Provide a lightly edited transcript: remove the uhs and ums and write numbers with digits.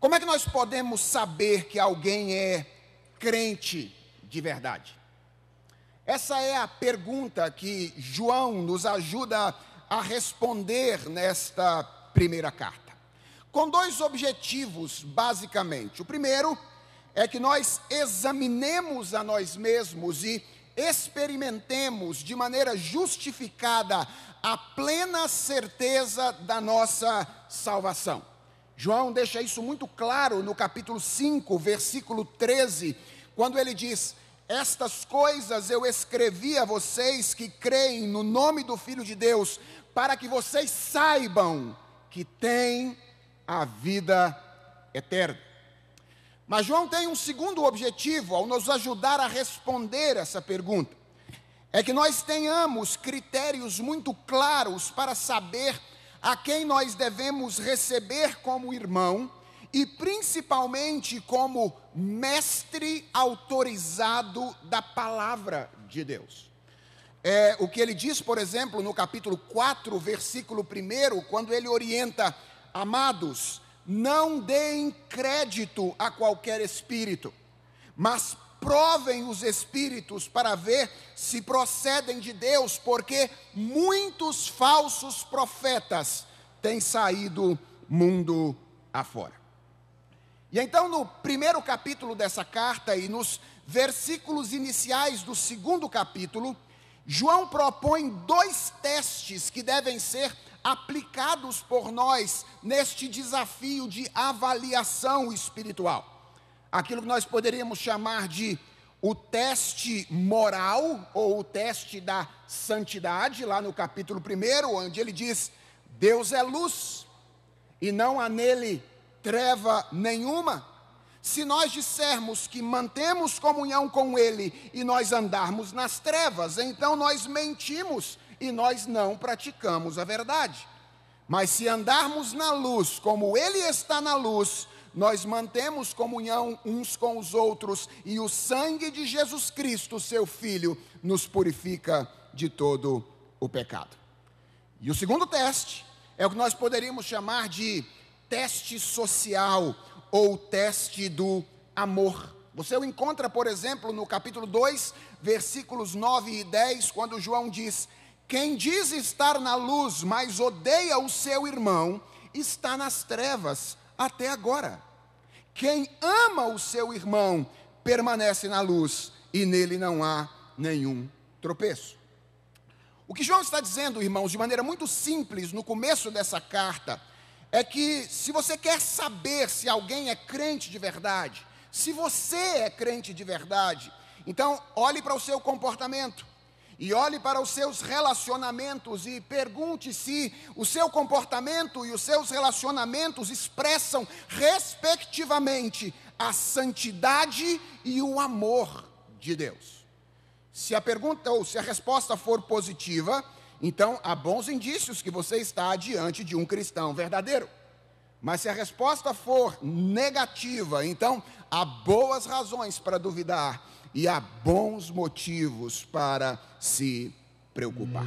Como é que nós podemos saber que alguém é crente de verdade? Essa é a pergunta que João nos ajuda a responder nesta primeira carta, com dois objetivos, basicamente. O primeiro é que nós examinemos a nós mesmos e experimentemos de maneira justificada a plena certeza da nossa salvação. João deixa isso muito claro no capítulo 5, versículo 13, quando ele diz: estas coisas eu escrevi a vocês que creem no nome do Filho de Deus, para que vocês saibam que têm a vida eterna. Mas João tem um segundo objetivo ao nos ajudar a responder essa pergunta. É que nós tenhamos critérios muito claros para saber a quem nós devemos receber como irmão e principalmente como mestre autorizado da palavra de Deus. É o que ele diz, por exemplo, no capítulo 4, versículo 1, quando ele orienta: amados, não deem crédito a qualquer espírito, mas provem os espíritos para ver se procedem de Deus, porque muitos falsos profetas têm saído mundo afora. E então, no primeiro capítulo dessa carta e nos versículos iniciais do segundo capítulo, João propõe dois testes que devem ser aplicados por nós neste desafio de avaliação espiritual. Aquilo que nós poderíamos chamar de o teste moral ou o teste da santidade, lá no capítulo 1, onde ele diz: Deus é luz e não há nele treva nenhuma. Se nós dissermos que mantemos comunhão com ele e nós andarmos nas trevas, então nós mentimos e nós não praticamos a verdade. Mas se andarmos na luz como ele está na luz, nós mantemos comunhão uns com os outros, e o sangue de Jesus Cristo, seu Filho, nos purifica de todo o pecado. E o segundo teste é o que nós poderíamos chamar de teste social ou teste do amor. Você o encontra, por exemplo, no capítulo 2, versículos 9 e 10, quando João diz: quem diz estar na luz, mas odeia o seu irmão, está nas trevas até agora. Quem ama o seu irmão permanece na luz, e nele não há nenhum tropeço. O que João está dizendo, irmãos, de maneira muito simples, no começo dessa carta, é que se você quer saber se alguém é crente de verdade, se você é crente de verdade, então olhe para o seu comportamento e olhe para os seus relacionamentos e pergunte se o seu comportamento e os seus relacionamentos expressam respectivamente a santidade e o amor de Deus. Se a pergunta ou se a resposta for positiva, então, há bons indícios que você está diante de um cristão verdadeiro. Mas se a resposta for negativa, então há boas razões para duvidar e há bons motivos para se preocupar.